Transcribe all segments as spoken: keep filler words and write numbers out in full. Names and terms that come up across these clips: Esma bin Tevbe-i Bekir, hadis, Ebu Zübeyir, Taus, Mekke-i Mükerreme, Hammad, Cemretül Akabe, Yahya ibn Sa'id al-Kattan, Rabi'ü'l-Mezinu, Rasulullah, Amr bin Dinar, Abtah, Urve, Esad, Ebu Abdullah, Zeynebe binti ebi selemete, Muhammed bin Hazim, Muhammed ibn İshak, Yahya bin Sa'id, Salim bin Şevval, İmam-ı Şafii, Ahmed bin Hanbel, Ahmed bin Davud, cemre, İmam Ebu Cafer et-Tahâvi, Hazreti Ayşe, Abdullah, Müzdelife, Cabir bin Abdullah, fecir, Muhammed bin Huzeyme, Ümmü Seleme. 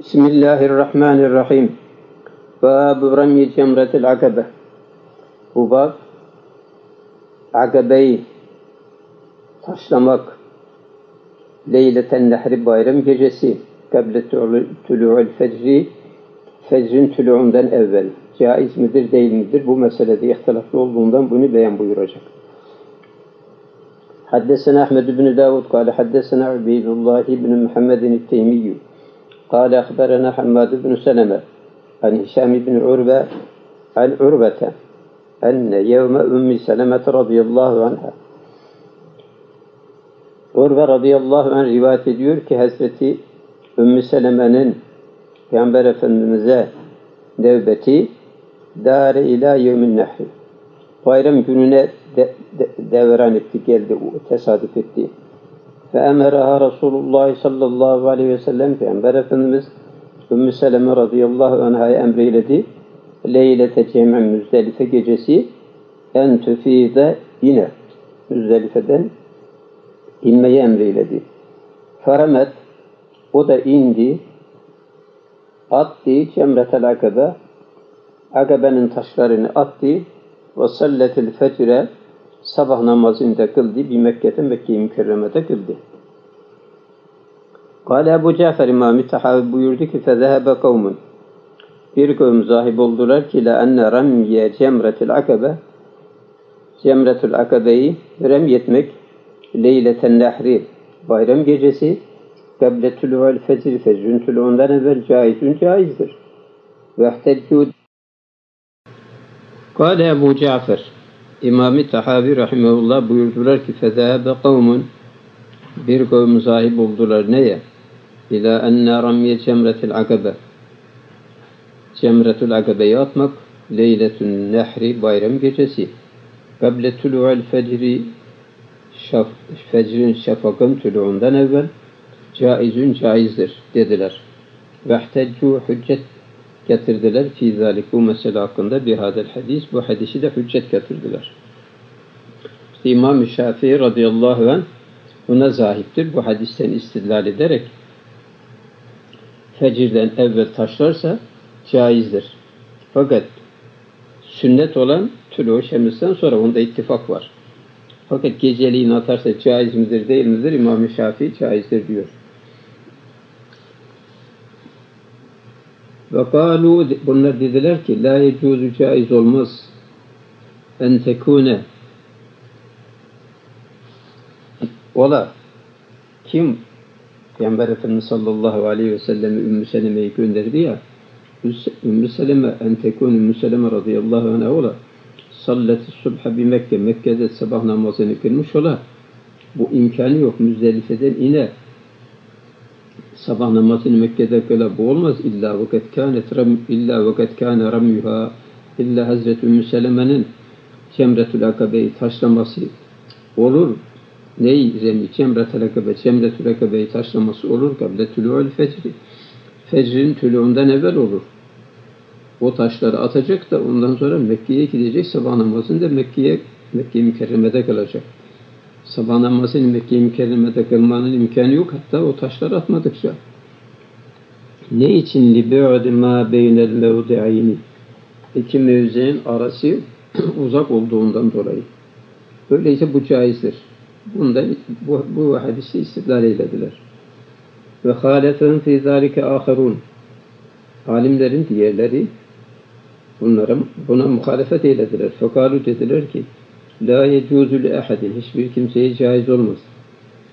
Bismillahirrahmanirrahim. Bab-ı Ramyi Cemretil Akabe. Bu bab, Akabe'yi taşlamak, Leyleten Nehri bayram gecesi, Kable tülû'ül fecri, fecrin tülû'undan evvel, caiz midir, değil midir? Bu meselede ihtilaflı olduğundan bunu beyan buyuracak. Haddesena Ahmed bin Davud, kâle haddesena Ubeydullah ibn Muhammed'in Teymiyyü. قال أخبرنا حماد بن سلمة عن هشام بن عربة عن عربة أن يوم أم سلمة رضي الله عنها Urve radıyallahu anh rivayet ediyor ki Hazreti Ümmü Seleme'nin Peygamber Efendimiz'e nöbeti Dâre ilâ yevmin nehri bayram gününe de, de, devran etti, geldi, tesadüf etti. فَاَمَرَهَا رَسُولُ اللّٰهِ صَلَّى اللّٰهُ عَلَيْهِ وَسَلَّمْ Peygamber Efendimiz Ümmü Seleme radıyallahu anh'a emreyledi. Leylete cem'in Müzdelife gecesi en tüfide yine Müzdelife'den inmeyi emreyledi. Faramet o da indi, attı cemretel akabe, akabenin taşlarını attı ve salletil fecre sabah namazında kıldı, bir Mekke'de, Mekke-i Mükerreme'de kıldı. Kale Ebu Cafer İmam-ı Şafii buyurdu ki فَذَهَبَ قَوْمٌ bir kavim zahib oldular ki لَاَنَّ رَمْيَ جَمْرَةِ الْعَقَبَ Cemretul Akabe'yi remyetmek Leyleten Nehri bayram gecesi قَبْلَ تُلُعَ الْفَزِرِ فَزْرُنْ تُلُعُنْdan evvel caizün caizdir. وَاَحْتَلْكُوا Kale Ebu Cafer İmam-ı Tahavi rahimahullah buyurdular ki فَذَهَبَ قَوْمٌ bir kavim sahip oldular neye? İlâ enne ramye cemretil akabe cemretul akabeyi atmak leyletün nehri bayram gecesi kable tülû'el fecri şaf, fecrin şafakın tülû'undan evvel caizün caizdir dediler. Vehteccû hüccet getirdiler fi zalik bu mesele hakkında bihadel hadis bu hadisi de hüccet getirdiler. İşte İmam-ı Şafii radıyallahu anh buna zahiptir. Bu hadisten istidlal ederek fecirden evvel taşlarsa caizdir. Fakat sünnet olan tülû şems'ten sonra onda ittifak var. Fakat geceliğini atarsa caiz midir değil midir? İmam-ı Şafii caizdir diyor. Ve kâlû bunlar dediler ki lâ yecûzu caiz olmaz en tekûne ola kim Peygamber Efendimiz sallallahu aleyhi ve sellem'i Ümmü Seleme'yi gönderdi ya Ümmü Seleme en tekûne Ümmü Seleme radıyallahu anh'a ola sallet-i subha bi Mekke Mekke'de sabah namazını kılmış ola bu imkanı yok Müzdelife'den ine sabah namazını Mekke'de kıla bu olmaz. İlla vakat kânet ram illa vakat kâne ramyuha illa Hazreti Ümmü Seleme'nin Cemretul Akabe'yi taşlaması olur. Ney remi Cemretul Akabe Cemretul Akabe'yi taşlaması olur. Kable tülû'ül fecri. Fecrin tülû'undan evvel olur. O taşları atacak da ondan sonra Mekke'ye gidecek. Sabah namazını da Mekke'ye Mekke-i Mükerreme'de kılacak. Sabah namazını Mekke-i Mükerreme'de kılmanın imkanı yok. Hatta o taşları atmadıkça. Ne için لِبِعْدِ مَا بَيْنَ الْمَوْدِعَيْنِ İki mevzenin arası uzak olduğundan dolayı. Öyleyse bu caizdir. Bundan bu, bu hadisi istidlal eylediler. Ve haleten fî zâlike âherûn. Alimlerin diğerleri bunlara buna muhalefet eylediler. Fekâlu dediler ki la yecûzü li ahadin hiçbir kimseye caiz olmaz.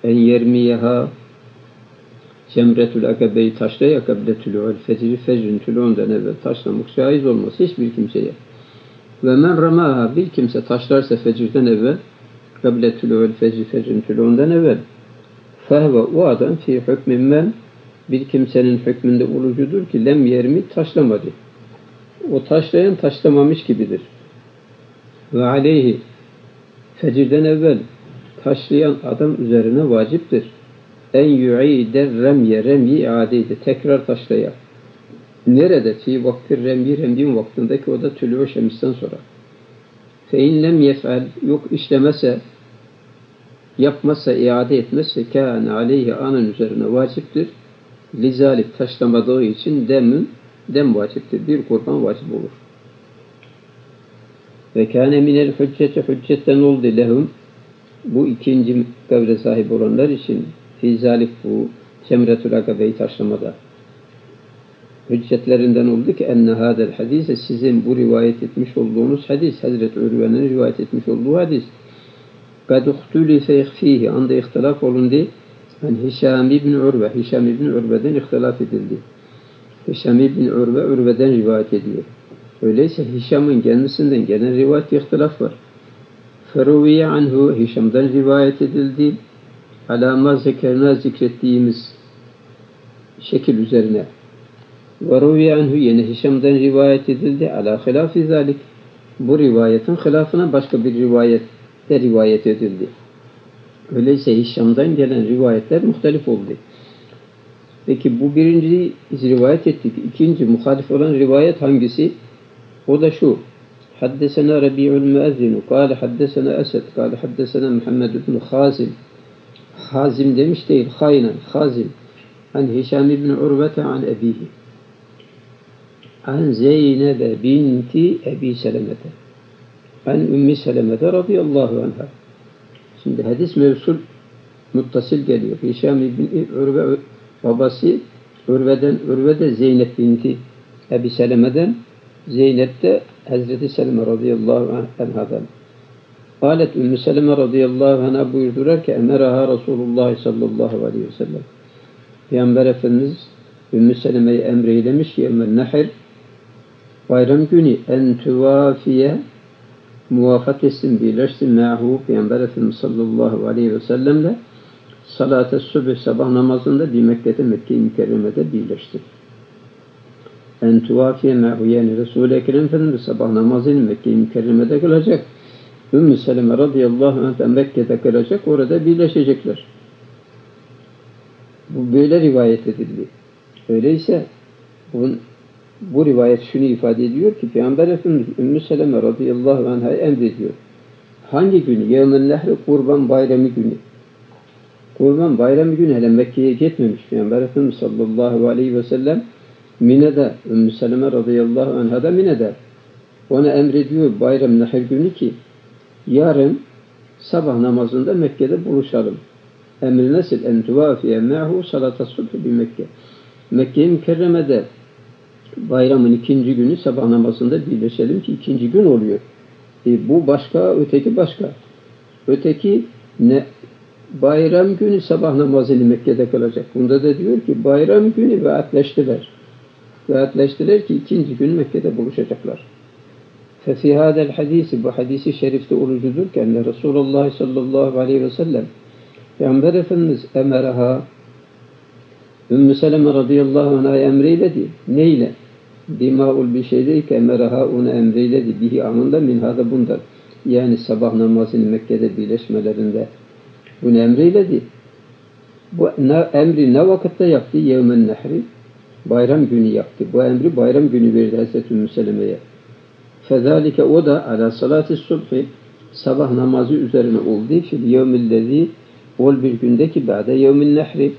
En yermiyeha cemretul akabeyi taşlaya kable tülû'ül fecri fecrin tülû'undan evvel taşlamak caiz olmaz hiçbir kimseye. Ve men ramâha bir kimse taşlarsa fecirden evvel kable tülû'ül fecri fecrin tülû'undan evvel fehve o adam fi hükmün men bir kimsenin hükmünde olucudur ki lem yermi taşlamadı. O taşlayan taşlamamış gibidir. Ve aleyhi fecirden evvel taşlayan adam üzerine vaciptir. En yu'ider remye, remyi iadeydi. Tekrar taşlaya. Nerede? Fi vaktir remyi, remyin vaktindeki o da tülû'ü şems'ten sonra. Fe in lem yef'el, yok işlemese, yapmazsa, iade etmezse, kâne aleyhi anın üzerine vaciptir. lizalip taşlamadığı için demün, dem vaciptir. Bir kurban vacip olur. Ve kâne minel hücceti hüccetten oldu lehum. Bu ikinci kavle sahip olanlar için fizalif bu semretül akabeyi taşlamada hüccetlerinden oldu ki enne hadel hadise sizin bu rivayet etmiş olduğunuz hadis, Hazreti Urve'nin rivayet etmiş olduğu hadis kaduhtülise ihfihi anda ihtilaf olundu. Yani Hişam ibn Urve, Hişam ibn Urve'den ihtilaf edildi. Hişam ibn Urve, Urve'den rivayet ediyor. Öyleyse Hişam'ın kendisinden genel rivayet ihtilaf var. Feruviye anhu, Hişam'dan rivayet edildi. Alâmâ zekerna zikrettiğimiz şekil üzerine. Ve ruviye anhu, yine Hişam'dan rivayet edildi. Alâ hilâfi zâlik. Bu rivayetin hilafına başka bir rivayette rivayet edildi. Öyleyse Hişam'dan gelen rivayetler muhtelif oldu. Peki bu birinci rivayet ettik. İkinci muhalif olan rivayet hangisi? O da şu. Haddesena Rabi'ü'l-Mezinu kâle haddesena Esad kâle haddesena Muhammed bin Hazim. Hazim demiş değil. Haynen. Hazim. An Hişam ibn Urvete an ebihi. An Zeynebe binti ebi selemete. An Ümmü Selemete radıyallahu anha. Şimdi hadis mevsul muttasil geliyor. Hişam ibn Urve babası Urve'den, Urve'de Zeynep binti Ebi Seleme'den, Zeynep'te Hazreti Seleme radıyallahu anhadan. Kâlet Ümmü Seleme radıyallahu anha buyurdular ki emeraha Rasulullah sallallahu aleyhi ve sellem. Peygamber Efendimiz Ümmü Seleme'yi emreylemiş ki emr nehir bayram günü en tüvafiye muvafat etsin, birleşsin me'ahu Peygamber Efendimiz sallallahu aleyhi ve sellemle salat-ı sübh sabah namazında bir Mekke'de, Mekke-i Mükerreme'de birleşti. En tuvafiye me'ahu yani Resul-i Ekrem Efendimiz sabah namazını Mekke-i Mükerreme'de kılacak. Ümmü Seleme radıyallahu anh'tan Mekke'de kılacak, orada birleşecekler. Bu böyle rivayet edildi. Öyleyse bunun bu rivayet şunu ifade ediyor ki Peygamber Efendimiz Ümmü Seleme radıyallahu anh'a emrediyor. Hangi günü? Yevmen nehri kurban bayramı günü. Kurban bayramı günü hele Mekke'ye gitmemiş Peygamber Efendimiz sallallahu aleyhi ve sellem Mine'de, Ümmü Seleme radıyallahu anh'a da Mine'de. Ona emrediyor bayram nehir günü ki yarın sabah namazında Mekke'de buluşalım. Emri nesil en tuvafiye me'hu salata sübhi bi Mekke. Mekke-i Mükerreme'de bayramın ikinci günü sabah namazında birleşelim ki ikinci gün oluyor. E bu başka, öteki başka. Öteki ne? Bayram günü sabah namazını Mekke'de kılacak. Bunda da diyor ki bayram günü vaatleştiler. Vaatleştiler ki ikinci gün Mekke'de buluşacaklar. فَفِي هَذَا الْحَد۪يسِ Bu hadisi şerifte olucudur ki yani Resulullah sallallahu aleyhi ve sellem Peygamber Efendimiz emeraha Ümmü Seleme radıyallahu anh'a emreyledi. Neyle? Bima'ul bir şeydeyke emeraha onu emreyledi. Bihi anında minhada bundan. Yani sabah namazını Mekke'de birleşmelerinde bunu emreyledi. Bu emri ne vakitte yaptı? Yevmen nehri. Bayram günü yaptı. Bu emri bayram günü verdi Hazreti Ümmü Seleme'ye. Fezalike o da ala salati subhi sabah namazı üzerine oldu. Fil yevmillezi ol bir gündeki ba'da yevmin nehri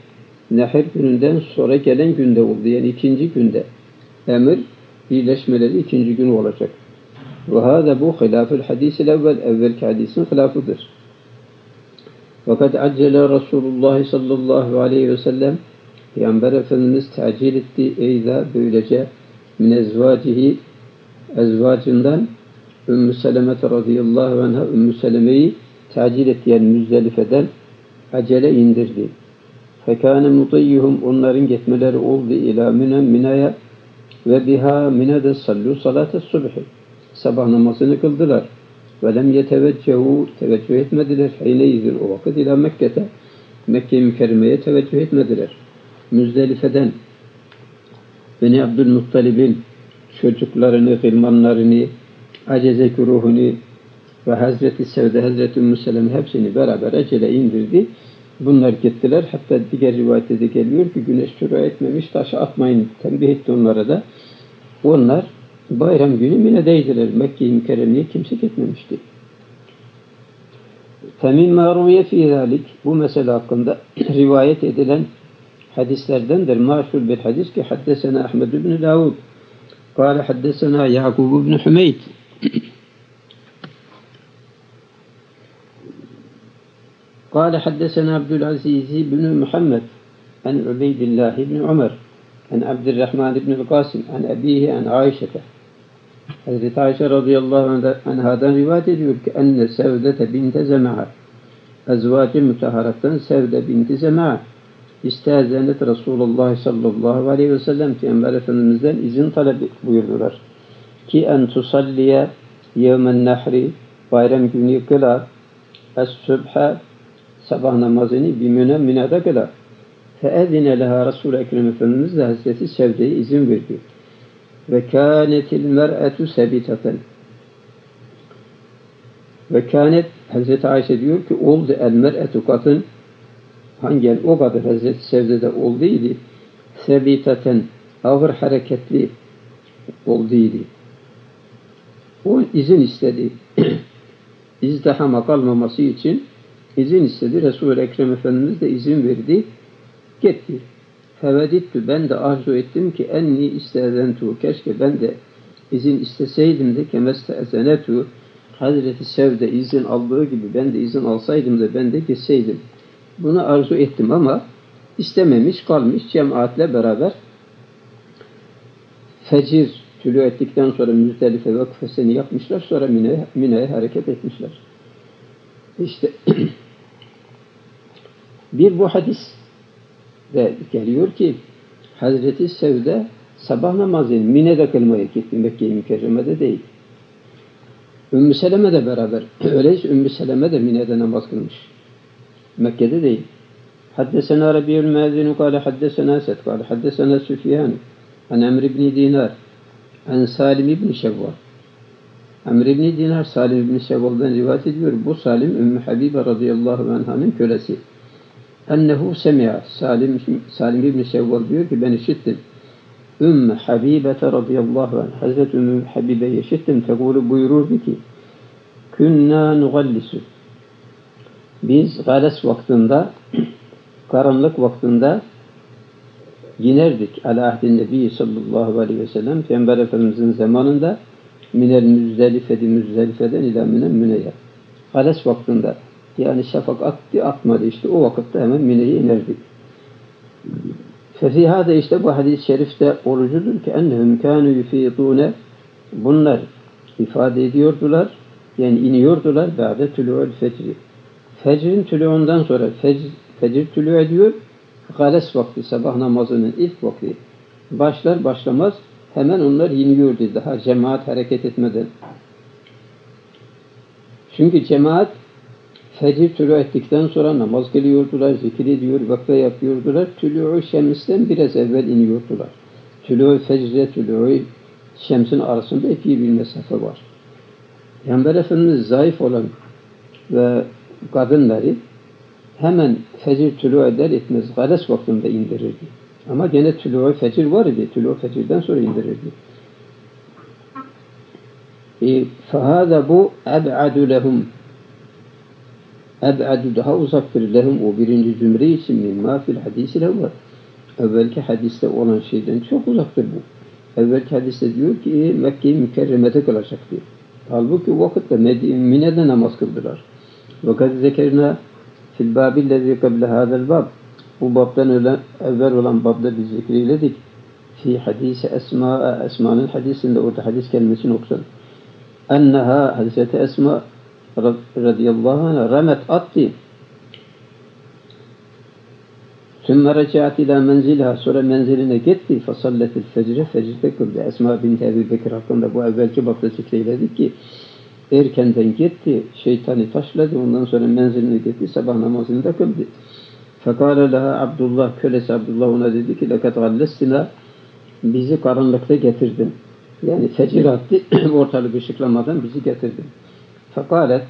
nehir gününden sonra gelen günde oldu. Yani ikinci günde. Emir birleşmeleri ikinci gün olacak. Ve hâda bu hilâfül hadîsil evvel. Evvelki hadisin hilafıdır. Fakat acele Resulullah sallallahu aleyhi ve sellem Peygamber Efendimiz tacil etti. Eyza böylece min ezvacihi ezvacından Ümmü Selemete radıyallahu anha Ümmü Seleme'yi tacil etti. Yani Müzdelife'den acele indirdi. Fekâne mudayyuhum onların gitmeleri oldu ila minen minaya ve biha minede sallu salate subhi sabah namazını kıldılar. Ve lem yeteveccehu teveccüh etmediler. Heyneyizin o vakit ila Mekke'te Mekke-i Mükerreme'ye teveccüh etmediler. Müzdelife'den Beni Abdülmuttalib'in çocuklarını, gılmanlarını, acezeki ruhunu ve Hazreti Sevde, Hazreti Ümmü Seleme hepsini beraber acele indirdi. Bunlar gittiler. Hatta diğer rivayette de geliyor ki güneş şura etmemiş taşı atmayın tembih etti onlara da. Onlar bayram günü Mine'deydiler. Mekke-i Mükerreme'ye kimse gitmemişti. فَمِنْ مَا رُوْيَ فِي ذَٰلِكِ Bu mesele hakkında rivayet edilen hadislerdendir. Maşhur bir hadis ki haddesena Ahmed bin Davud kâle haddesena Yakub bin Hümeyd kâle haddesena Abdülaziz bin Muhammed an Ubeydullah ibn Ömer an Abdurrahman ibn Kasım an abihi an Ayşe'te. Hazreti Ayşe radıyallahu anhadan rivayet ediyor ki enne Sevde binti Zema'a ezvâcı mütahharattan Sevde binti Zema'a İstezenet Resulullah sallallahu aleyhi ve sellem Peygamber Efendimiz'den izin talep buyurdular. Ki en tusalliye yevmen nehri bayram günü kıla es-sübhe sabah namazını bimüne minada kıla feezine leha Resul-i Ekrem Efendimiz de Hazreti Sevde'ye izin verdi. Ve kânetil mer'etü sebiteten ve kânet Hazreti Ayşe diyor ki oldu el mer'etü katın hangi o kadar Hazreti Sevde'de olduydu, sebitaten ağır hareketli olduydu. O izin istedi. İzdihama kalmaması için izin istedi. Resul-i Ekrem Efendimiz de izin verdi. Gitti. Fevedittü ben de arzu ettim ki enni istezentu keşke ben de izin isteseydim de kemeste ezenetu Hazreti Sevde izin aldığı gibi ben de izin alsaydım da ben de gitseydim. Bunu arzu ettim ama istememiş, kalmış cemaatle beraber. Fecir tülü ettikten sonra Müzdelife vakfesini yapmışlar, sonra Mine'ye mine hareket etmişler. İşte bir bu hadis de geliyor ki Hazreti Sevde sabah namazını Mine'de kılmaya gitti, Mekke-i Mükerreme'de değil. Ümmü Seleme de beraber, öyleyse Ümmü Seleme de Mine'de namaz kılmış. Mekke'de değil. Haddesena Rabi'ü'l-Mezinu kâle haddesena Esad kâle haddesena Süfyan an Amr bin Dinar an Salim bin Şevval. Amr bin Dinar Salim bin Şevval'dan rivayet ediyor. Bu Salim Ümmü Habibe radıyallahu anh'ın kölesi. Ennehu semi'a Salim Salim bin Şevval diyor ki ben işittim. Ümmü Habibe radıyallahu anh Hazreti Ümmü Habibe'yi işittim. Tekulu buyururdu ki Künnâ nugallisu biz gales vaktinde, karanlık vaktinde ginerdik. Ala ahdin Nebi sallallahu aleyhi ve sellem Peygamber Efendimiz'in zamanında minel müzdelifedi müzdelifeden ila minel müneye. Gales vaktinde yani şafak attı atmadı işte o vakitte hemen mineye inerdik. Fefihâde işte bu hadis-i şerifte orucudur ki ennehum kânü yufîdûne bunlar ifade ediyordular yani iniyordular ba'de tülû'ül fecri. Fecrin tülüğünden sonra fecir, fecir tülüğü ediyor. Gales vakti, sabah namazının ilk vakti. Başlar başlamaz hemen onlar iniyordu daha cemaat hareket etmeden. Çünkü cemaat fecir tülüğü ettikten sonra namaz geliyordular, zikir ediyor, vakfe yapıyordular. Tülüğü şemsten biraz evvel iniyordular. Tülüğü fecre tülüğü şemsin arasında epey bir mesafe var. Peygamber Efendimiz zayıf olan ve kadınları hemen fecir tülü eder etmez gales vaktinde indirirdi. Ama gene tülü fecir var idi. Tülü fecirden sonra indirirdi. E, فَهَذَا bu اَبْعَدُ لَهُمْ اَبْعَدُ daha uzaktır lehum o birinci cümle için mimma fil hadisi lehum evvelki hadiste olan şeyden çok uzaktır bu. Evvelki hadiste diyor ki Mekke-i Mükerreme'de kılacak diyor. Halbuki vakitte Medine'de namaz kıldılar. وَقَدْ ذَكَرْنَا فِي الْبَابِ الَّذِي قَبْلَ هَذَا الْبَابِ bu babdan ölen, evvel olan babda biz zikriyledik. فِي حَدِيسِ Esma Esma'nın hadisinde orada hadis kelimesini okusun. اَنَّهَا Hazreti Esma radıyallahu anh'a rahmet attı. ثُمَّ رَجَعَتْ اِلَى مَنْزِلِهَا sonra menziline gitti. فَصَلَّتِ الْفَجْرِ fecirde kıldı. Esma bin Tevbe-i Bekir hakkında bu evvelki babda zikriyledik ki erkenden gitti, şeytanı taşladı, ondan sonra menziline gitti, sabah namazını da kıldı. فَقَالَ لَهَا Abdullah, kölesi Abdullah ona dedi ki لَكَدْ غَلَّسْتِنَا bizi karanlıkta getirdin. Yani fecir attı, ortalık ışıklamadan bizi getirdin. فَقَالَ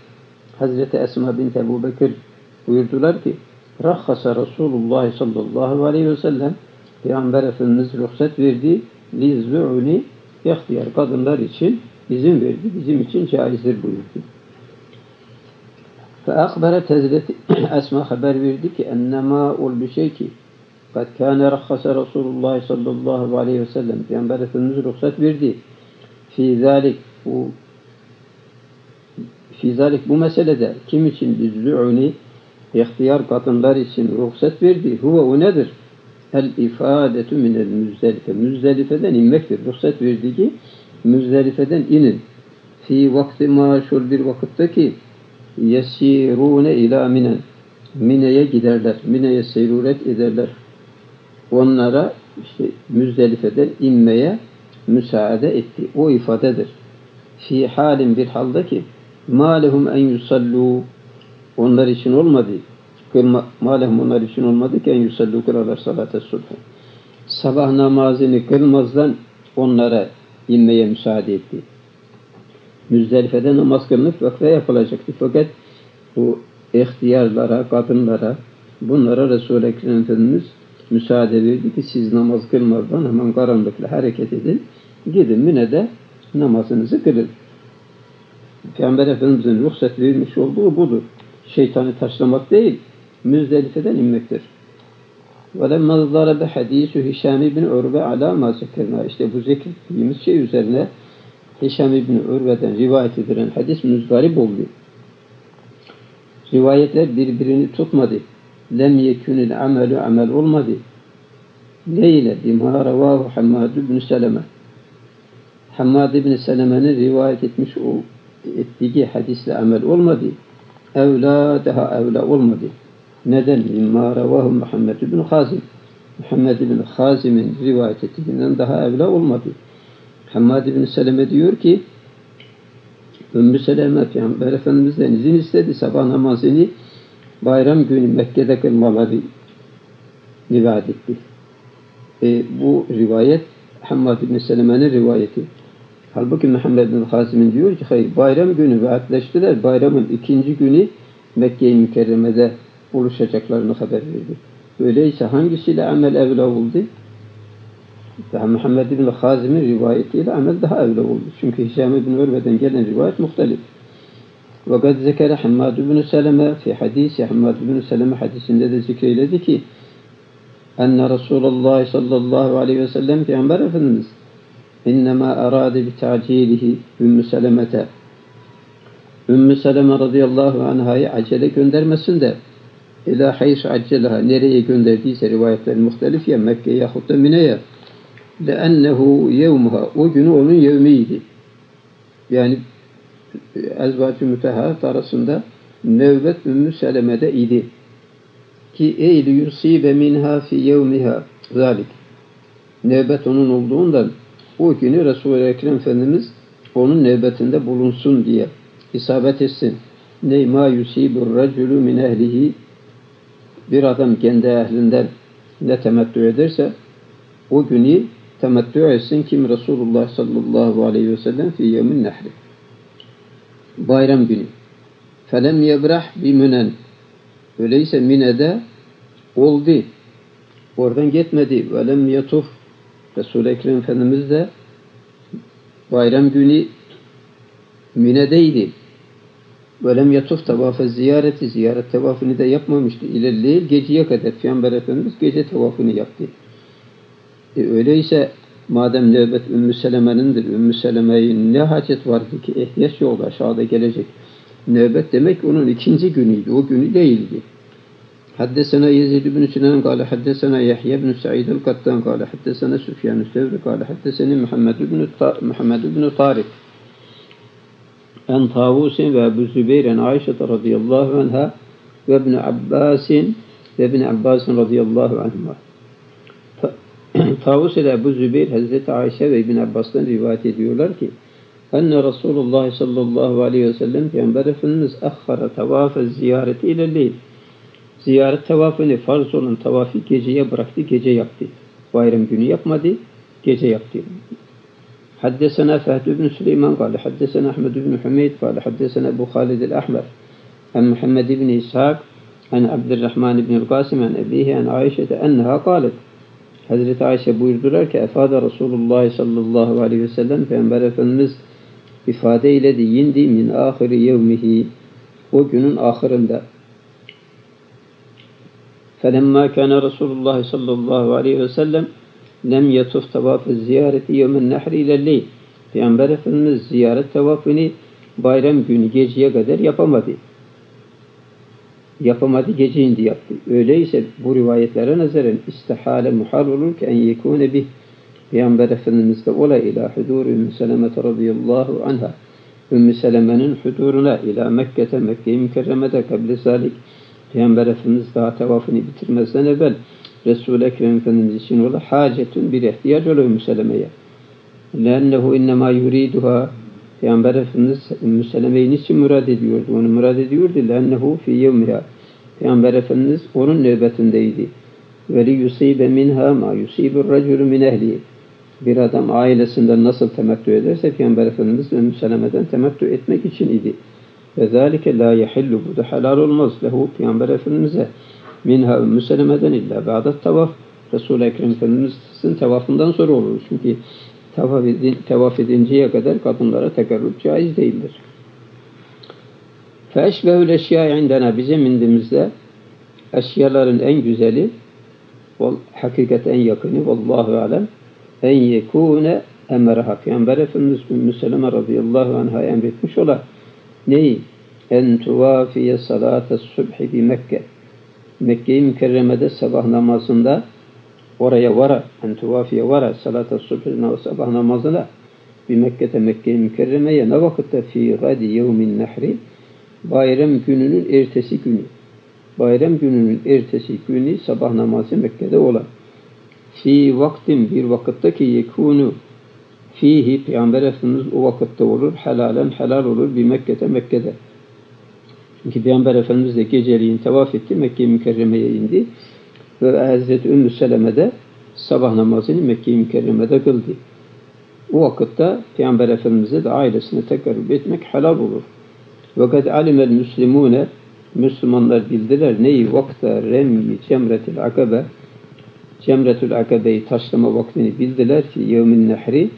Hazreti Esma bint Ebu Bekir buyurdular ki رَخَّسَ Resulullah sallallahu aleyhi ve sellem Peygamber Efendimiz ruhsat verdi لِزْلُعُنِ ihtiyar kadınlar için izin verdi, bizim için caizdir buyurdu. Fe akberet Hazreti Esma haber verdi ki ennemâ ol bir şey ki قَدْ كَانَ رَخَّسَ رَسُولُ اللّٰهِ صَلَّى اللّٰهُ عَلَيْهِ وَسَلَّمْ Peygamber Efendimiz ruhsat verdi. فِي ذَلِكْ bu, فِي ذَلِكْ bu meselede kim için düzlüğünü ihtiyar kadınlar için ruhsat verdi. Huve o nedir? El-ifâdetü minel müzdelife. Müzdelifeden inmektir. Ruhsat verdi ki müzdelifeden inin. Fî vakti maşur bir vakıtta ki yesirûne ilâ minen. Mine'ye giderler. Mine'ye seyruret ederler. Onlara işte Müzdelife'den inmeye müsaade etti. O ifadedir. Fî halin bir halde ki mâ lehum en yusallû. Onlar için olmadı. Mâ lehum onlar için olmadı ki en yusallû kılarlar salâte subhâ. Sabah namazını kılmazdan onlara inmeye müsaade etti. Müzdelife'de namaz kılınıp vakte yapılacaktı. Fakat bu ihtiyarlara, kadınlara, bunlara Resul-i Ekrem Efendimiz müsaade verdi ki siz namaz kılmadan hemen karanlıkla hareket edin. Gidin Mine'de namazınızı kılın. Peygamber Efendimiz'in ruhsat verilmiş olduğu budur. Şeytanı taşlamak değil, Müzdelife'den inmektir. وَلَمَّا ظَرَبَ حَد۪يسُ هِشَامِ بِنْ عُرْبَ عَلَى مَا ذَكَرْنَا İşte bu zikrettiğimiz şey üzerine Hişam ibn Urve'den rivayet edilen hadis müzdarip oldu. Rivayetler birbirini tutmadı. Lem yekünil amelu amel olmadı. Ne ile? Bimâ revâhu Hammad bin Seleme. Hammad bin Seleme'nin rivayet etmiş o ettiği hadisle amel olmadı. Evlâ daha evlâ olmadı. Neden? Bimâ revâhu Muhammed bin Hazim. Muhammed bin Hazim'in rivayet ettiğinden daha evlâ olmadı. Hammad bin Seleme diyor ki Ümmü Seleme Peygamber Efendimiz'den izin istedi. Sabah namazını bayram günü Mekke'de kılmaları rivayet etti. E, bu rivayet Hammad bin Seleme'nin rivayeti. Halbuki Muhammed bin Hazim diyor ki hayır bayram günü vaatleştiler. Bayramın ikinci günü Mekke-i Mükerreme'de buluşacaklarını haber verdi. Öyleyse hangisiyle amel evla oldu? Daha Muhammed bin Hazim'in rivayetiyle amel daha evli oldu. Çünkü Hişam ibn Urve'den gelen rivayet muhtelif. وَقَدْ ذَكَرَ حَمَّادُ بْنُ سَلَمَ في حديث Hammad bin Seleme hadisinde de zikreyledi ki اَنَّ رَسُولَ اللّٰهِ صَلَّى اللّٰهُ عَلَيْهِ وَسَلَّمْ Peygamber Efendimiz اِنَّمَا اَرَادِ بِتَعْجِيلِهِ Ümmü Seleme'te Ümmü Seleme radıyallahu anhayı acele göndermesinde اِلَى حَيْسُ عَجَّلَهَا nereye gönderdiyse rivayetler muhtelif ya Mekke yahut da Mine'ye لَاَنَّهُ يَوْمُهَا O günü onun yevmiydi. Yani Ezvac-ı Mütehâret arasında növbet Ümmü Seleme'de idi. Ki اَيْلِ يُصِيبَ مِنْهَا فِي يَوْمِهَا ذَلِكَ Növbet onun olduğundan o günü Resul-i Ekrem Efendimiz onun növbetinde bulunsun diye isabet etsin. نَيْمَا يُسِيبُ الرَّجُلُ مِنْ اَهْلِهِ Bir adam kendi ehlinden ne temettü ederse o günü temettü etsin kim Resulullah sallallahu aleyhi ve sellem fi yemin nehri. Bayram günü. Felem yebrah bimünen. Öyleyse Mine'de oldu. Oradan gitmedi. Velem yatuf. Resul-i Ekrem Efendimiz de bayram günü Mine'deydi. Velem yatuf tevaf-ı ziyareti. Ziyaret tevafını da yapmamıştı. İlerleyip geceye kadar Peygamber Efendimiz gece tevafını yaptı. E öyleyse madem nöbet Ümmü Seleme'nindir, Ümmü Seleme'ye ne hacet vardı ki ihtiyaç yoktu aşağıda gelecek. Nöbet demek onun ikinci günüydü, o günü değildi. Haddesena Yezid ibn Sinan kâle haddesena Yahya ibn Sa'id al-Kattan kâle haddesena Süfyan el-Sevri kâle haddeseni Muhammed ibn Tarif en Tavus'in ve Abuz Zübeyir'in Ayşe radıyallahu anha ve ibn Abbas'in ve ibn Abbas'in radıyallahu anhuma. Taus ile Ebu Zübeyir, Hazreti Ayşe ve İbn Abbas'tan rivayet ediyorlar ki Enne Resulullah sallallahu aleyhi ve sellem Peygamber Efendimiz ahhara tevafı ziyareti ilerleyip ziyaret tevafını farz olan tevafı geceye bıraktı, gece yaptı. Bayram günü yapmadı, gece yaptı. Haddesena Fehdü ibn Süleyman kâle haddesena Ahmed ibn Hümeyd kâle haddesena Ebu Halid el-Ahmer en Muhammed ibn İshak en Abdurrahman ibn Al-Qasim en Ebihi en Ayşe'de enneha kâlet Hazreti Ayşe buyurdular ki Efade Resulullah sallallahu aleyhi ve sellem Peygamber Efendimiz ifade eyledi yindi min ahiri yevmihi o günün ahirinde فَلَمَّا كَانَ رَسُولُ اللّٰهِ صَلَّى اللّٰهُ عَلَيْهِ وَسَلَّمْ لَمْ يَتُفْ تَوَافِ الزِّيَارَةِ يَوْمَ النَّحْرِ اِلَى اللّٰهِ Peygamber Efendimiz ziyaret tavafını bayram günü geceye kadar yapamadı. Yapamadı, gece indi yaptı. Öyleyse bu rivayetlere nazaren istihale muhal olur ki en yekûne bih Peygamber Efendimiz de ola ila hudur Ümmü Selemete radıyallahu anha Ümmü Seleme'nin huduruna ila Mekke'te Mekke-i Mükerreme'de kabli zalik Peygamber Efendimiz daha tavafını bitirmezden evvel Resul-i Ekrem Efendimiz için ola hacetun bir ihtiyaç ola Ümmü Seleme'ye. لَاَنَّهُ اِنَّمَا يُرِيدُهَا Peygamber Efendimiz Ümmü Seleme'yi niçin murad ediyordu? Onu murad ediyordu. لَاَنَّهُ فِي يَوْمِهَا Peygamber Efendimiz onun nöbetindeydi. وَلِيُسِيبَ مِنْهَا مَا يُسِيبُ الرَّجُلُ مِنْ اَهْلِهِ Bir adam ailesinden nasıl temettü ederse Peygamber Efendimiz Ümmü Seleme'den temettü etmek için idi. وَذَٰلِكَ لَا يَحِلُّ Bu da helal olmaz. لَهُ Peygamber Efendimiz'e مِنْهَا Ümmü Seleme'den illa بَعْدَ التَّوَافِ Resul-i Ekrem Efendimiz'in tevafından sonra olur. Çünkü Tavaf, edin, tavaf edinceye kadar kadınlara tekerrüt caiz değildir. فَاَشْبَهُ الْاَشْيَاءِ عِنْدَنَا Bizim indimizde eşyaların en güzeli, hakikate en yakını, vallahu alem, en yekûne emeraha. Peygamber Efendimiz Ümmü Seleme radıyallahu anh'a emretmiş ola. Neyi? اَنْ تُوَافِيَ صَلَاتَ السُّبْحِ بِمَكَّةِ Mekke-i Mükerreme'de sabah namazında oraya vara, entuvafiye vara, salata subhina ve sabah namazına bir Mekke'te Mekke-i Mükerreme'ye ne vakitte fi gadi yevmin nehri bayram gününün ertesi günü bayram gününün ertesi günü sabah namazı Mekke'de olan fi vaktin bir vakitteki yekunu fihi Peygamber Efendimiz o vakitte olur helalen helal olur bir Mekke'te Mekke'de çünkü Peygamber Efendimiz de geceliğin tevaf etti Mekke-i Mükerreme'ye indi ve Hazreti Ümmü Seleme de sabah namazını Mekke-i Mükerreme'de kıldı. O vakitte Peygamber Efendimiz'e de ailesine tekarrüb etmek helal olur. Fakat alimel müslimune Müslümanlar bildiler neyi vakte remyi cemretil akabe cemretil akabeyi taşlama vaktini bildiler ki yevmin nehri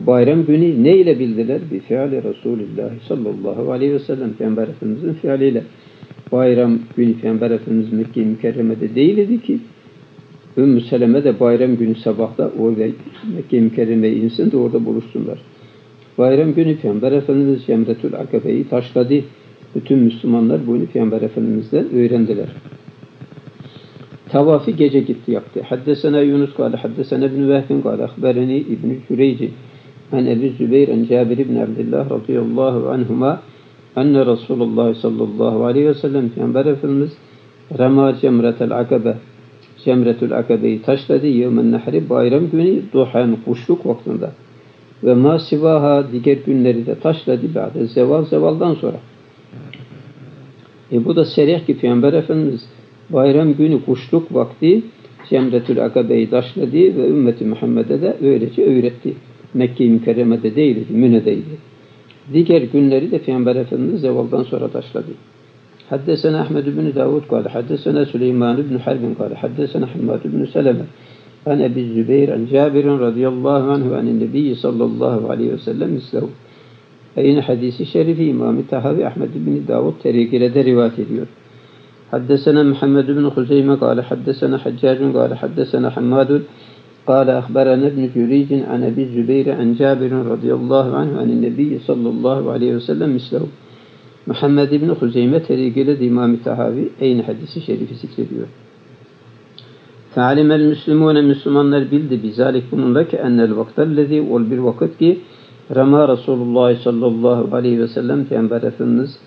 bayram günü ne ile bildiler? Bi fiali Resulullah sallallahu aleyhi ve sellem Peygamber Efendimiz'in fialiyle. Bayram günü Peygamber Efendimiz Mekke-i Mükerreme'de değildi ki Ümmü Seleme de bayram günü sabahta orada Mekke-i Mükerreme'ye insin de orada buluşsunlar. Bayram günü Peygamber Efendimiz Cemretül Akabe'yi taşladı. Bütün Müslümanlar bunu Peygamber Efendimiz'den öğrendiler. Tavafi gece gitti yaptı. Haddesena Yunus kâle haddesena ibn-i Vehbin kâle ahbereni ibn-i Cüreyci an Ebu Zübeyir an Cabir bin Abdullah radıyallahu anhuma Anne Rasulullah sallallahu aleyhi ve sellem Peygamber Efendimiz Rema cemretel akabe Cemretül akabeyi taşladı yevmen nehri bayram günü duhan kuşluk vaktinde ve ma sivaha diğer günleri de taşladı ba'de zeval zevaldan sonra e bu da serih ki Peygamber Efendimiz bayram günü kuşluk vakti Cemretül akabeyi taşladı ve ümmeti Muhammed'e de öylece öğretti Mekke-i Mükerreme'de değildi, Müne'deydi. Diğer günleri de Peygamber Efendimiz zevaldan sonra taşladı. Haddesena Ahmed bin Davud kâle, haddesena Süleyman bin Harbin kâle, haddesena Hammad bin Seleme an Ebu Zübeyir an Cabirin radıyallahu anhu anin Nebiyyi sallallahu aleyhi ve sellem mislehu. Aynı hadisi şerifi İmam-ı Tahavi Ahmed bin Davud terikile de rivayet ediyor. Haddesena Muhammed bin Huzeyme kâle, haddesena Haccacun kâle, haddesena Hammadun قال أخبرنا ابن جريج عن أبي الزبير عن جابر رضي الله عنه عن النبي صلى الله عليه وسلم مثله محمد بن خزيمة ترجل إمام الطحاوي أين حديث شريف zikrediyor. فعلم المسلمون Müslümanlar bildi بذلك bununla ki أن الوقت الذي ol bir vakit ki رمى رسول الله صلى الله عليه وسلم Peygamber Efendimiz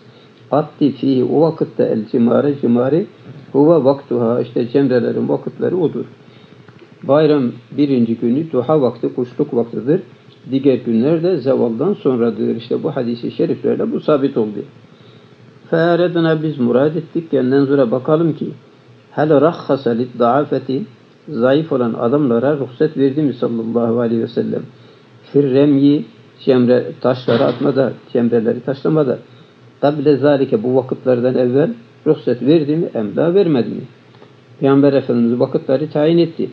attı fihi o vakitte el cimare cimare huve vaktuha işte cemrelerin vakitleri odur. Bayram birinci günü duha vakti, kuşluk vaktidir. Diğer günler de zevaldan sonradır. İşte bu hadis-i şeriflerle bu sabit oldu. Fe'eredina biz murad ettik. Kendinden sonra bakalım ki hele rakhasa liddaafeti zayıf olan adamlara ruhsat verdi mi sallallahu aleyhi ve sellem? Firremyi cemre, taşları atmada, cemreleri taşlamada kable zalike bu vakitlerden evvel ruhsat verdi mi? Emla vermedi mi? Peygamber Efendimiz vakitleri tayin etti.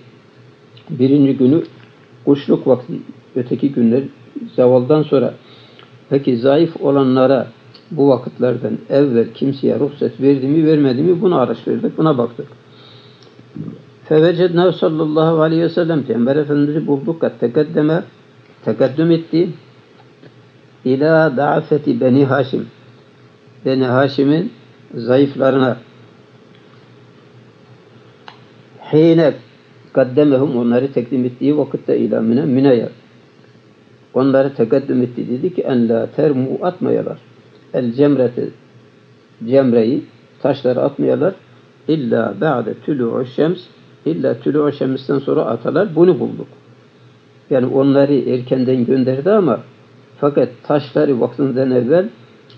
Birinci günü kuşluk vakti, öteki günler zevaldan sonra. Peki zayıf olanlara bu vakitlerden evvel kimseye ruhsat verdi mi vermedi mi bunu araştırdık, buna baktık. Fevecednâhu sallallahu aleyhi ve sellem, Peygamber Efendimiz'i bulduk. Tekeddeme, tekeddüm etti. İlâ da'afeti Beni Haşim. Beni Haşim'in zayıflarına. Hîne kaddemehum, onları tekdim ettiği vakitte ilamine mineye. Onları tekeddüm etti. Dedi ki en la termu atmayalar. El cemreti, cemreyi, taşları atmayalar. İlla ba'de tülû'u şems, illa tülû'u şemsten sonra atalar. Bunu bulduk. Yani onları erkenden gönderdi ama fakat taşları vaktinden evvel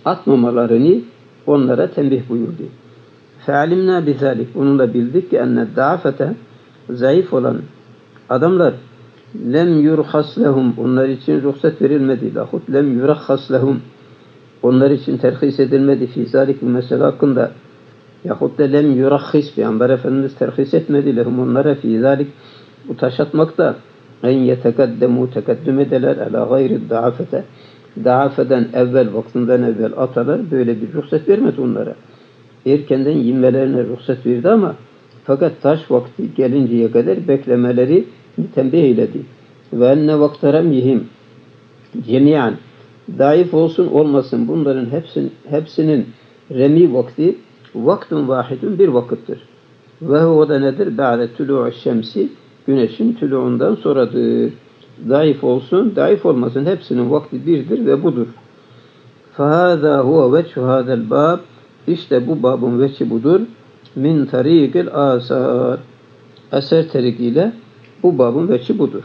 atmamalarını onlara tembih buyurdu. Fe'alimna bizalik. Onunla bildik ki enne da'afete, zayıf olan adamlar lem yurhas lehum, onlar için ruhsat verilmedi. Lahut lem yurhas lehum, onlar için terhis edilmedi. Fizalik bu mesele hakkında. Yahut da lem yurahhis, Peygamber Efendimiz terhis etmedi lehum onlara fizalik bu taş atmakta. En yetekeddemu, tekeddüm edeler ala gayri da'afete, da'afeden evvel, vaktinden evvel atalar. Böyle bir ruhsat vermedi onlara. Erkenden yinmelerine ruhsat verdi ama fakat taş vakti gelinceye kadar beklemeleri tembih eyledi. Ve enne vaktarem yihim cemiyan, daif olsun olmasın bunların hepsinin, hepsinin remi vakti vaktun vahidun, bir vakıttır. Ve o da nedir? Ba'de tulu'u şemsi, güneşin tulu'undan sonradır. Daif olsun, daif olmasın hepsinin vakti birdir ve budur. Fehâzâ huve veçhu hâzel bâb, işte bu babın veçhi budur. Min tarikil asar, eser tarikiyle bu babın veçhi budur.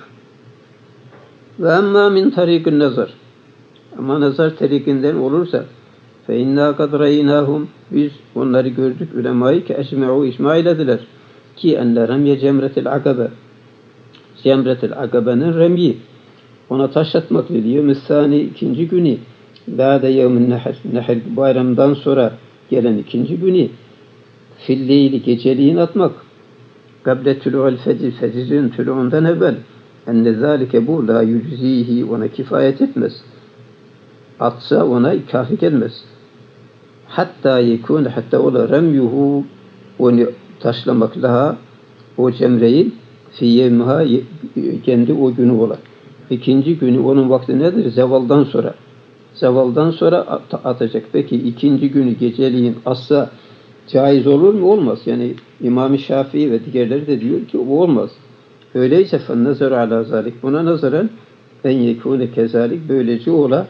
Ve emmâ min tarikil nazar, ama nazar tarikinden olursa fe innâ kad reynâhum, biz onları gördük ülemayı ki eşme'u icmail ediler ki enne remye cemretil akabe, cemretil akabenin remyi, ona taş atmak diyor. Misani ikinci günü ba'de yevmin nehr, nehr bayramdan sonra gelen ikinci günü filleyli geceliğin atmak. Kable tülü'l fecr, fecrin tülü'undan evvel. Enne zâlike bu la yüczihi, ona kifayet etmez. Atsa ona ikâfi gelmez. Hatta yekûn, hatta ola remyuhu, onu taşlamak laha, o cemreyi fi yevmiha, kendi o günü ola. İkinci günü onun vakti nedir? Zevaldan sonra. Zevaldan sonra atacak. Peki ikinci günü geceliğin atsa caiz olur mu? Olmaz. Yani İmam-ı Şafii ve diğerleri de diyor ki bu olmaz. Öyleyse فَالنَّزَرُ عَلَى ذَلِكَ, buna nazaran en yekûne kezalik, böylece ola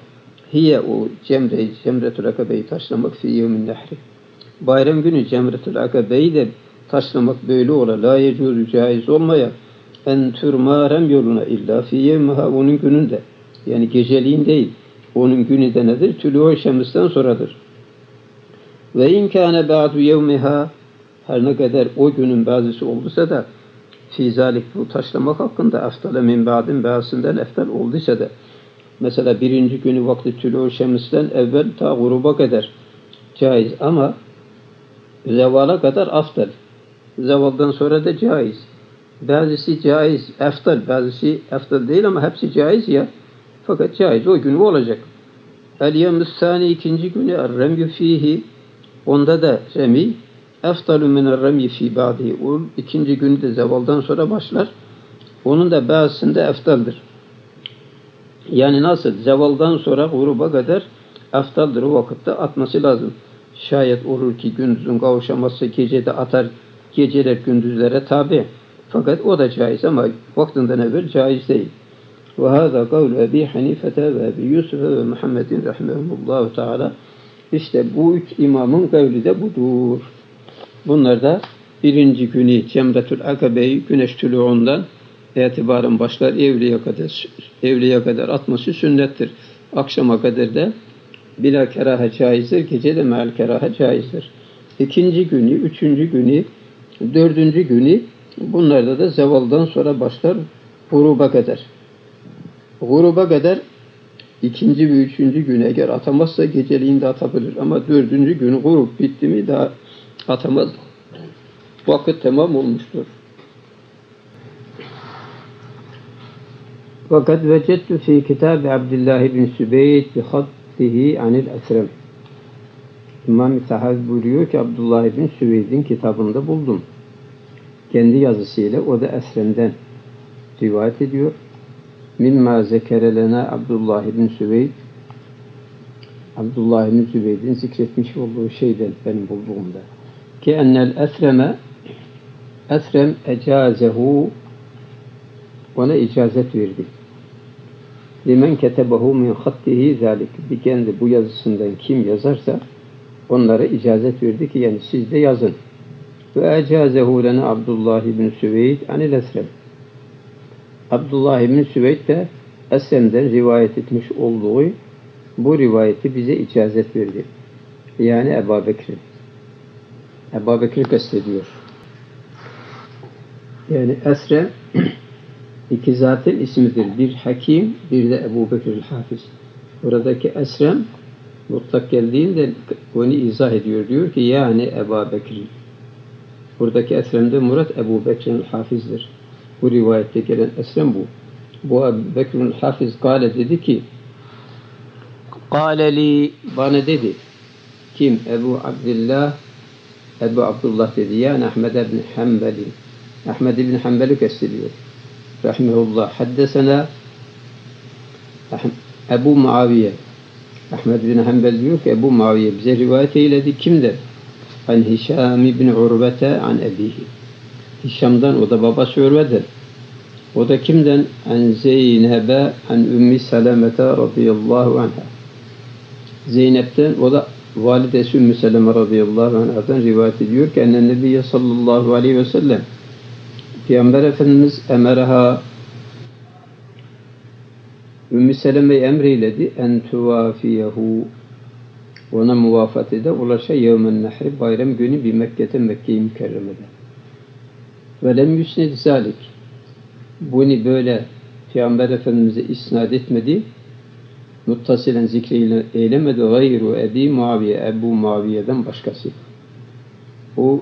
hiye o cemreyi, cemretül akabeyi taşlamak fi yevmin nehri, bayram günü cemretül akabeyi de taşlamak böyle ola. La yecûzu, caiz olmaya en türmârem yoluna illa fi yevmiha, onun gününde. Yani geceliğin değil. Onun günü de nedir? Tülû-u şemsten sonradır. Ve imkâne ba'du yevmiha, her ne kadar o günün bazısı olduysa da fizalik bu taşlamak hakkında eftale min ba'din, bazısından eftal olduysa da, mesela birinci günü vakti tülû-u şemsten evvel ta gruba kadar caiz ama zevala kadar aftal, zevaldan sonra da caiz. Bazısı caiz eftal, bazısı eftal değil ama hepsi caiz ya, fakat caiz o günü olacak. El yemüssâni, ikinci günü er-remyü fîhî, onda da remi eftalü minel remi fi ba'di, o ikinci günü de zevaldan sonra başlar. Onun da bazısında eftaldır. Yani nasıl? Zevaldan sonra gruba kadar eftaldır. O vakitte atması lazım. Şayet olur ki gündüzün kavuşamazsa gecede atar. Geceler gündüzlere tabi. Fakat o da caiz ama vaktinden evvel caiz değil. Ve hâzâ kavlu Ebi Hanifete ve Ebi Yusuf'e ve Muhammedin rahmehullâhu teâlâ. İşte bu üç imamın kavli de budur. Bunlar da birinci günü Cemretül Akabe'yi güneş tuluğundan itibaren başlar, evliye kadar, evliye kadar atması sünnettir. Akşama kadar da bila keraha caizdir, gece de meal keraha caizdir. İkinci günü, üçüncü günü, dördüncü günü, bunlarda da zevaldan sonra başlar gruba kadar. Gruba kadar İkinci ve üçüncü güne eğer atamazsa geceliğinde atabilir. Ama dördüncü günü grup bitti mi daha atamaz. Vakit tamam olmuştur. Fakat vecedtu fi kitab-ı Abdullah bin Sübeyt bi hattihi anil Esrem. İmam-ı Tahavi buyuruyor ki Abdullah bin Sübeyt'in kitabında buldum. kendi yazısıyla, o da Esrem'den rivayet ediyor. Mimma zekerelena Abdullah bin Sübeyt, Abdullah bin Sübeyt'in zikretmiş olduğu şeyden benim bulduğumda. Ki ennel Esrem'e, Esrem ecazehu, ona icazet verdi. Limen ketebehu min hattihi zalik, bir kendi bu yazısından kim yazarsa onlara icazet verdi ki yani siz de yazın. Ve ecazehu lene Abdullah bin Sübeyt anil Esrem. Abdullah bin Sübeyt de Esrem'den rivayet etmiş olduğu bu rivayeti bize icazet verdi. Yani Ebu Bekir. Ebu Bekir kastediyor. Yani Esrem iki zatın ismidir. Bir Hakim, bir de Ebu Bekir'ül Hafiz. Buradaki Esrem mutlak geldiğinde onu izah ediyor. Diyor ki yani Ebu Bekir. Buradaki Esrem'de murat Ebu Bekir'ül Hafiz'dir. Bu rivayette gelen Esrem bu. Bu Ebu Bekir'ül Hafiz kâle dedi ki, kâle li, bana dedi. Kim? Ebu Abdullah, Ebu Abdullah dedi. Yani Ahmed bin Hanbel. Ahmed bin Hanbel'i kastediyor. Rahimehullah. Haddesena Ebu Muaviye. Ahmed bin Hanbel diyor ki Ebu Muaviye bize rivayet eyledi. Kimdir? An Hişam ibn Urve'te an ebihi. Hişam'dan, o da babası Urve'dir. O da kimden? An Zeynebe an Ümmü Selemete radıyallahu anha. Zeynep'ten, o da validesi Ümmü Seleme radıyallahu anha'dan rivayet ediyor ki Enne Nebiye sallallahu aleyhi ve sellem Peygamber Efendimiz emerha, Ümmü Seleme'yi emreyledi. En tuvafiyehu, ona muvafat ede ulaşa yevmen nehri, bayram günü bir Mekke'de, Mekke-i Mükerreme'de. Ve lem yüsned zalik, bunu böyle Peygamber Efendimiz'e isnat etmedi. Muttasilen zikreyle eylemedi. Gayru Ebi Muaviye, Ebu Muaviye'den başkası. O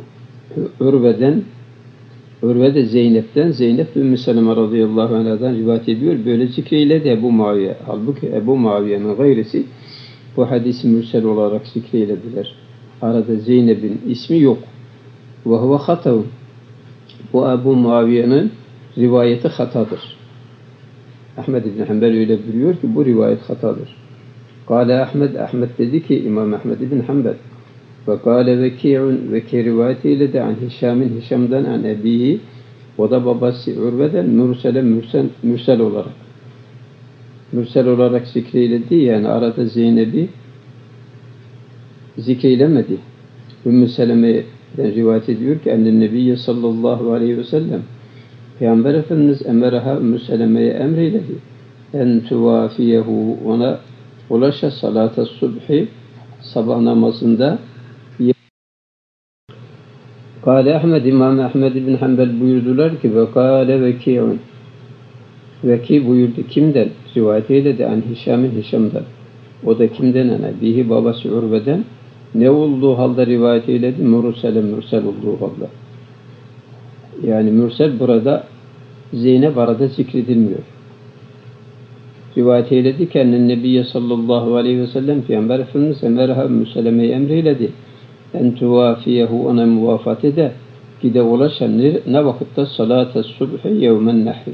Urve'den, Urve de Zeynep'ten, Zeynep de Ümmü Seleme radıyallahu anh'dan rivayet ediyor. Böyle zikreyledi Ebu Muaviye. Halbuki Ebu Muaviye'nin gayrisi bu hadisi mürsel olarak zikreylediler. Arada Zeynep'in ismi yok. Ve huve hatav. Bu Ebu Muaviye'nin rivayeti hatadır. Ahmed bin Hanbel öyle biliyor ki bu rivayet hatadır. Kale Ahmed, Ahmed dedi ki İmam Ahmed bin Hanbel. Ve kâle vekî'un, vekî rivayetiyle de an Hişam'in, Hişam'dan an ebihi, o da babası Urve'den mürsele, mürsel, mürsel olarak. Mürsel olarak zikreyledi, yani arada Zeynep'i zikreylemedi. Ümmü Seleme'den rivayet ediyor ki Enne Nebiyye sallallahu aleyhi ve sellem Peygamber Efendimiz emerha, Ümmü Seleme'ye emreyledi. En tuvafiyehu, ona ulaşa salata subhi, sabah namazında. Kâle Ahmed, İmam Ahmed bin Hanbel buyurdular ki ve kâle vekî'un, vekî buyurdu kimden? Rivayet eyledi an Hişam'in, Hişam'dan. O da kimden? Ana bihi, babası Urve'den. Ne olduğu halde rivayet eyledi? Mürsel'e, mürsel olduğu halde. Yani mürsel burada Zeynep arada zikredilmiyor. Rivayet eyledi ki Enne Nebiyye sallallahu aleyhi ve sellem Peygamber Efendimiz emerha, Ümmü Seleme'yi emreyledi. En tuvafiyehu, ona muvafat ede, gide ulaşan ne vakitte? Salat-ı subhi yevmen nehri,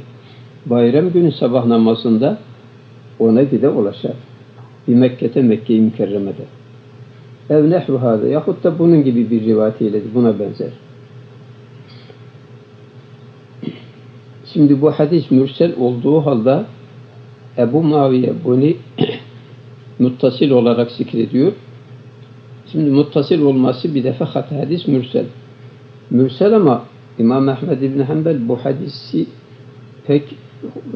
bayram günü sabah namazında ona gide ulaşar. Bir Mekke'de, Mekke-i Mükerreme'de. Ev nehru hâze, yahut da bunun gibi bir rivayet eyledi, buna benzer. Şimdi bu hadis mürsel olduğu halde Ebu Muaviye bunu muttasil olarak zikrediyor. Şimdi muttasil olması bir defa hata, hadis mürsel. Mürsel ama İmam Ahmed bin Hanbel bu hadisi pek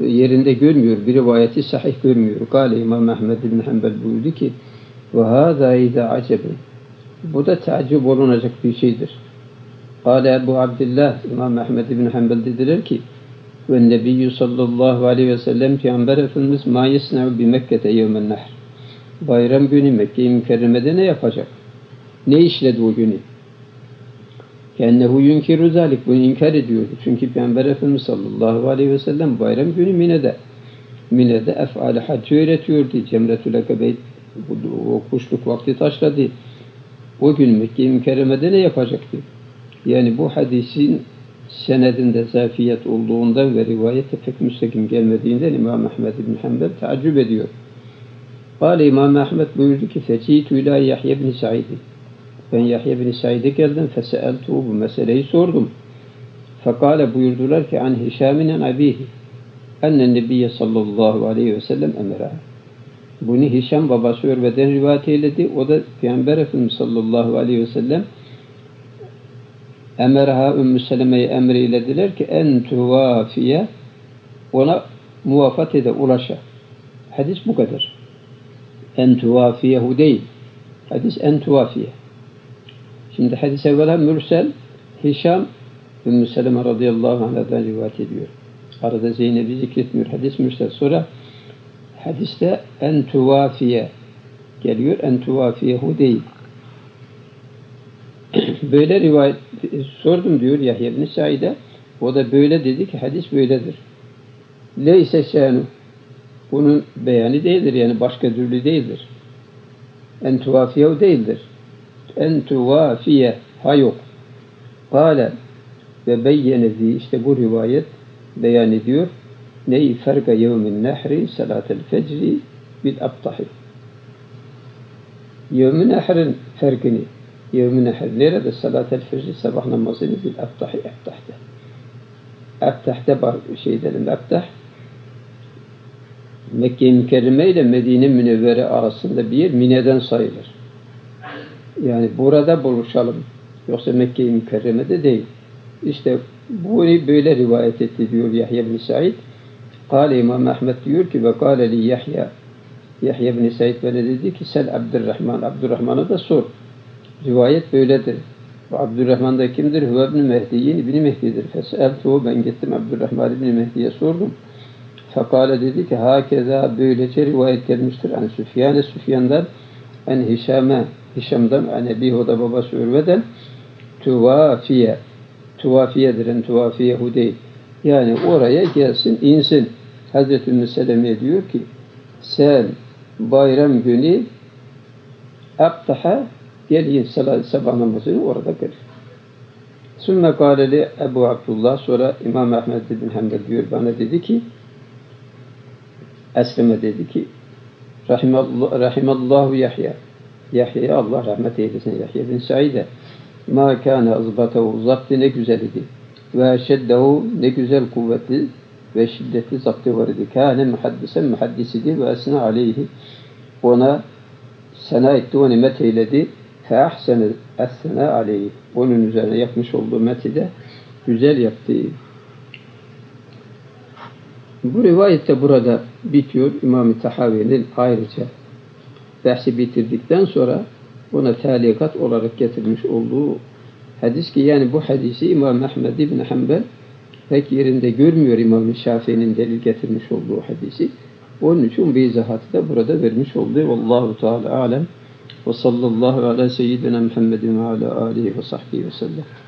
yerinde görmüyor. Bir rivayeti sahih görmüyor. Kale İmam Ahmed bin Hanbel buyurdu ki وَهَذَا اِذَا عَجَبٍ, bu da teaccüb olunacak bir şeydir. Kale Ebu Abdullah, İmam Ahmed bin Hanbel dediler ki وَالنَّبِيُّ sallallahu aleyhi ve sellem Peygamber Efendimiz مَا يَسْنَعُ بِمَكَّةَ يَوْمَ النَّحْرِ, bayram günü Mekke-i Mükerreme'de ne yapacak? Ne işledi o günü? Kennehu yunkiru zalik, bunu inkar ediyordu. Çünkü Peygamber Efendimiz sallallahu aleyhi ve sellem bayram günü Mine'de, Mine'de ef'al-i haccı öğretiyordu. Cemretül Akabe'yi, o kuşluk vakti taşladı. O gün Mekke-i Mükerreme'de ne yapacaktı? Yani bu hadisin senedinde zafiyet olduğundan ve rivayete pek müstakim gelmediğinden İmam Ahmed bin Hanbel taaccüp ediyor. Kale İmam Ahmed buyurdu ki fecitü ila Yahya bin Sa'id'i. Ben Yahya bin Sa'id'e geldim. Feseeltu bu meseleyi sordum. Fekale buyurdular ki an Hişam'in abihi enne nebiyye sallallahu aleyhi ve sellem emra. Bunu Hişam babası Urve'den rivayet eyledi. O da Peygamber Efendimiz sallallahu aleyhi ve sellem Emerha Ümmü Seleme'yi emreylediler ki en tuvafiye ona muvafat ede, ulaşa. Hadis bu kadar. En tuvafiyehu değil. Hadis en tuvafiye. Şimdi hadis evvela mürsel. Hişam Ümmü Seleme radıyallahu anh'dan rivayet ediyor. Arada Zeynep'i zikretmiyor. Hadis mürsel. Sonra hadiste en tuvafiye geliyor. En tuvafiyehu değil. Böyle rivayet sordum diyor Yahya ibn Sa'id'e. O da böyle dedi ki hadis böyledir. Leyse şenu. Bunun beyanı değildir. Yani başka türlü değildir. En tuvafiyehu değildir. En tuvafiye ha yok. Kale ve beyyenezi işte bu rivayet beyan ediyor. Ney ferga yevmin nehri salatel fecri bil abtahi. Yevmin nehrin fergini. Yevmin nehr nerede? Salatel fecri sabah namazını bil abtahi abtahte. Abtahte şey dedim. Abtah Mekke-i Mükerreme ile Medine-i Münevvere arasında bir yer Mine'den sayılır. Yani burada buluşalım. Yoksa Mekke-i Mükerreme'de değil. İşte bu böyle rivayet etti diyor Yahya bin Sa'id. Kale İmam Ahmed diyor ki ve kale li Yahya. Yahya bin Sa'id bana dedi ki sel Abdurrahman. Abdurrahman'a da sor. Rivayet böyledir. Abdurrahman da kimdir? Hüve ibn-i Mehdi'nin ibn-i Mehdi'dir. Feseltuhu ben gittim Abdurrahman ibn-i Mehdi'ye sordum. Fakale dedi ki hakeza böylece rivayet gelmiştir. An Süfyan'e Süfyan'dan en Hişam'e Hişam'dan an Ebiho'da babası Urve'den tuvafiye tuvafiyedir. En tuvafiyehu değil. Yani oraya gelsin insin. Hazreti Ümmü Seleme diyor ki sen bayram günü abtaha gelin sabah namazını orada kıl. Sümme kâleli Ebu Abdullah sonra İmam Ahmed bin Hanbel diyor bana dedi ki Esrem'e dedi ki Rahimallahu Yahya Yahya'ya Allah rahmet eylesin Yahya bin Sa'id'e ma kâne azbatahu zaptı ne güzel idi ve şeddehu ne güzel kuvveti ve şiddeti zaptı var idi kâne muhaddisen muhaddisidir ve esna aleyhi ona sena etti o nimet eyledi fe ahsene esna aleyhi onun üzerine yapmış olduğu meti de güzel yaptı. Bu rivayette burada bitiyor. İmam-ı Tahavi'nin ayrıca bahsi bitirdikten sonra ona talikat olarak getirmiş olduğu hadis ki yani bu hadisi İmam Ahmed bin Hanbel pek yerinde görmüyor İmam-ı Şafii'nin delil getirmiş olduğu hadisi. Onun için bir izahatı da burada vermiş oldu. Vallahu Teala alem ve sallallahu ala seyyidina Muhammedin ve ala alihi ve sahbihi ve sellem.